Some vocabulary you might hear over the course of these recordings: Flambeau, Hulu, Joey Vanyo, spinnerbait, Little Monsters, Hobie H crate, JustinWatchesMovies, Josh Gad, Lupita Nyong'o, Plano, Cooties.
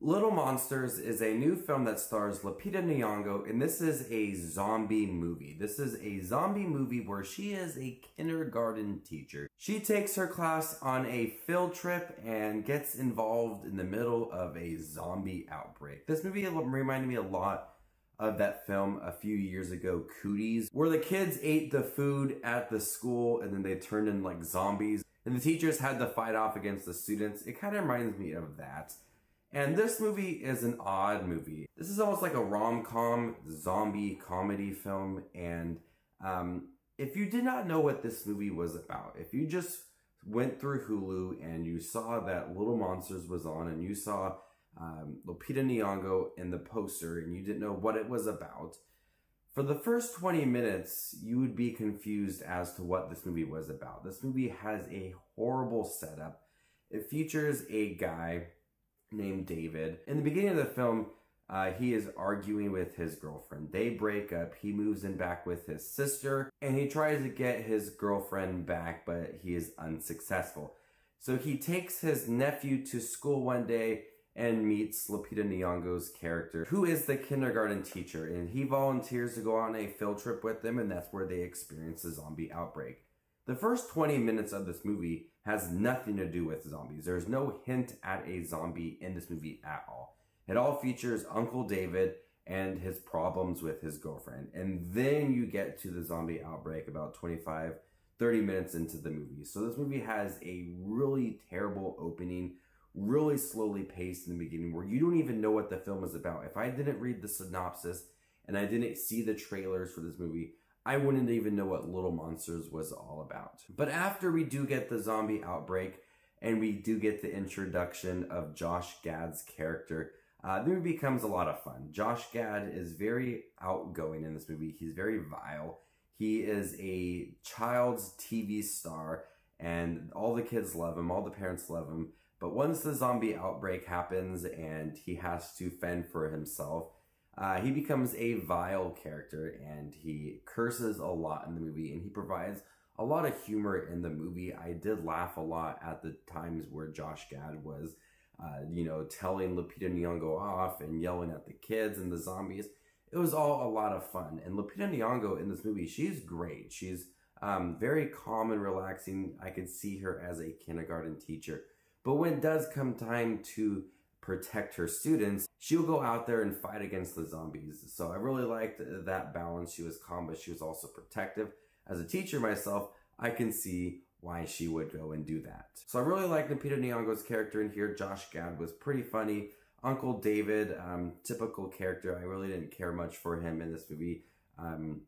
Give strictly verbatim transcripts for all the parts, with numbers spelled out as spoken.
Little Monsters is a new film that stars Lupita Nyong'o, and this is a zombie movie. This is a zombie movie where she is a kindergarten teacher. She takes her class on a field trip and gets involved in the middle of a zombie outbreak. This movie reminded me a lot of that film a few years ago, Cooties, where the kids ate the food at the school and then they turned in like zombies and the teachers had to fight off against the students. It kind of reminds me of that. And this movie is an odd movie. This is almost like a rom-com zombie comedy film. And um, if you did not know what this movie was about, if you just went through Hulu and you saw that Little Monsters was on and you saw Um, Lupita Nyong'o in the poster and you didn't know what it was about, for the first twenty minutes you would be confused as to what this movie was about. This movie has a horrible setup. It features a guy named David. In the beginning of the film, uh, he is arguing with his girlfriend. They break up. He moves in back with his sister and he tries to get his girlfriend back, but he is unsuccessful. So he takes his nephew to school one day and meets Lupita Nyong'o's character, who is the kindergarten teacher, and he volunteers to go on a field trip with them, and that's where they experience the zombie outbreak. The first twenty minutes of this movie has nothing to do with zombies. There's no hint at a zombie in this movie at all. It all features Uncle David and his problems with his girlfriend, and then you get to the zombie outbreak about twenty-five, thirty minutes into the movie. So this movie has a really terrible opening, really slowly paced in the beginning where you don't even know what the film is about. If I didn't read the synopsis and I didn't see the trailers for this movie, I wouldn't even know what Little Monsters was all about. But after we do get the zombie outbreak and we do get the introduction of Josh Gad's character, uh, the movie becomes a lot of fun. Josh Gad is very outgoing in this movie. He's very vile. He is a child's T V star and all the kids love him, all the parents love him. But once the zombie outbreak happens and he has to fend for himself, uh, he becomes a vile character and he curses a lot in the movie and he provides a lot of humor in the movie. I did laugh a lot at the times where Josh Gad was, uh, you know, telling Lupita Nyong'o off and yelling at the kids and the zombies. It was all a lot of fun. And Lupita Nyong'o in this movie, she's great. She's um, very calm and relaxing. I could see her as a kindergarten teacher. But when it does come time to protect her students, she'll go out there and fight against the zombies. So I really liked that balance. She was calm, but she was also protective. As a teacher myself, I can see why she would go and do that. So I really liked Lupita Nyong'o's character in here. Josh Gad was pretty funny. Uncle David, um, typical character. I really didn't care much for him in this movie. Um,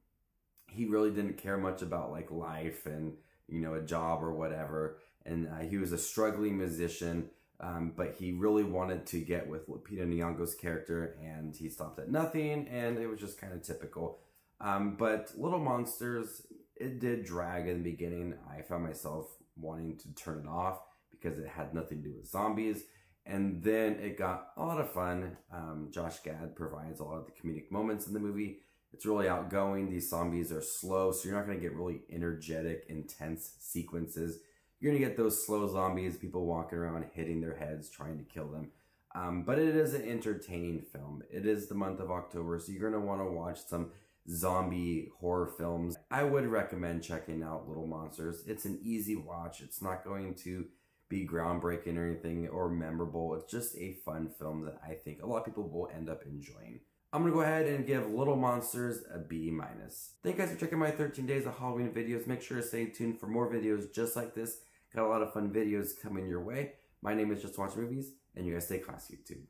he really didn't care much about like life and, you know, a job or whatever. And uh, he was a struggling musician, um, but he really wanted to get with Lupita Nyong'o's character and he stopped at nothing and it was just kind of typical. Um, but Little Monsters, it did drag in the beginning. I found myself wanting to turn it off because it had nothing to do with zombies. And then it got a lot of fun. Um, Josh Gad provides a lot of the comedic moments in the movie. It's really outgoing. These zombies are slow, so you're not going to get really energetic, intense sequences. You're going to get those slow zombies, people walking around, hitting their heads, trying to kill them. Um, but it is an entertaining film. It is the month of October, so you're going to want to watch some zombie horror films. I would recommend checking out Little Monsters. It's an easy watch. It's not going to be groundbreaking or anything or memorable. It's just a fun film that I think a lot of people will end up enjoying. I'm going to go ahead and give Little Monsters a B minus. Thank you guys for checking my thirteen days of Halloween videos. Make sure to stay tuned for more videos just like this. Got a lot of fun videos coming your way. My name is JustinWatchesMovies, and you guys stay classy, YouTube.